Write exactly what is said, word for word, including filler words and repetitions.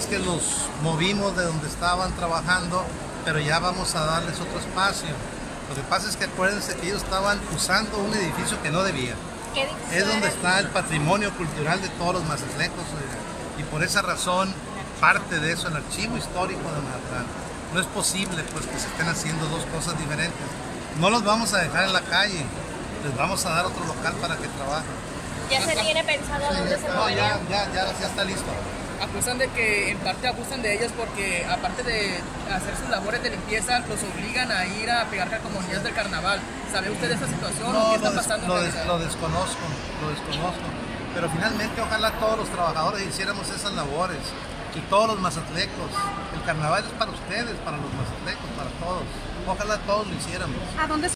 es que los movimos de donde estaban trabajando, pero ya vamos a darles otro espacio. Lo que pasa es que acuérdense que ellos estaban usando un edificio que no debía. Es donde está el patrimonio cultural de todos los mazatlecos, eh, y por esa razón parte de eso el Archivo Histórico de Mazatlán. No es posible pues que se estén haciendo dos cosas diferentes. No los vamos a dejar en la calle, les vamos a dar otro local para que trabajen. ¿Ya se tiene pensado a dónde se moverían? No, ya, ya, ya, ya está listo. Acusan de que en parte abusan de ellos porque aparte de hacer sus labores de limpieza, los obligan a ir a pegar calcomanías del carnaval. ¿Sabe usted de esa situación? No, ¿qué está pasando? Lo, des, lo desconozco, lo desconozco. Pero finalmente ojalá todos los trabajadores hiciéramos esas labores. Y todos los mazatlecos. El carnaval es para ustedes, para los mazatlecos, para todos. Ojalá todos lo hiciéramos. ¿A dónde